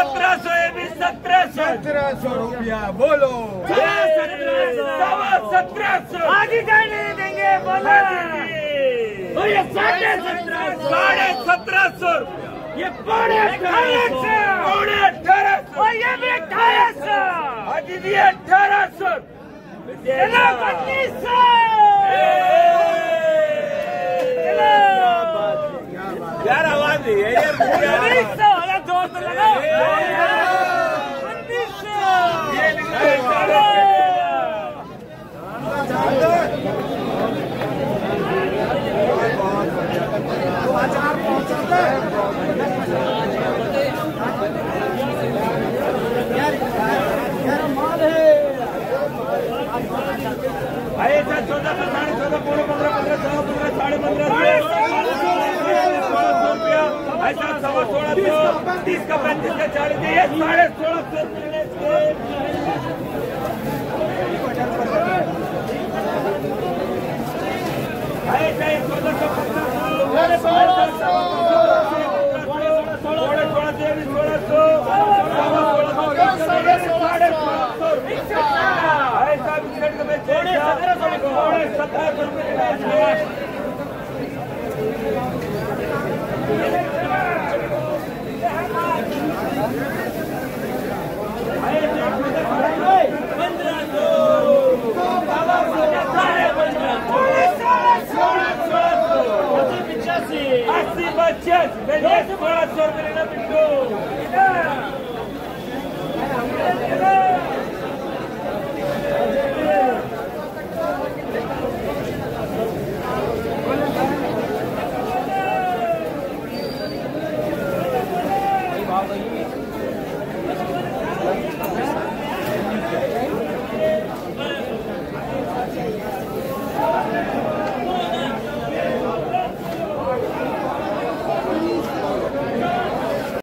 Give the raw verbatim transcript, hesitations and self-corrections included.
सत्रह सौ सत्रह सौ सत्रह सौ रुपया बोलो सत्रह सौ आगे जाने देंगे बोलो साढ़े सत्रह साढ़े सत्रह सौ ये पौने अठारह सौ पौने अठारह सौ ये भी अठारह सौ आज भी अठारह सौ पच्चीस सौ यार आवाज है पच्चीस सौ जोर तो लगाओ तीस का पैंतीस का चालीस ये साढ़े सोलह सौ सोलह सौ साढ़े सोलह से सोलह सौ साढ़े सोलह सौ ऐसा विकेट में थोड़े सत्रह सौ थोड़े सत्रह सौ रुपये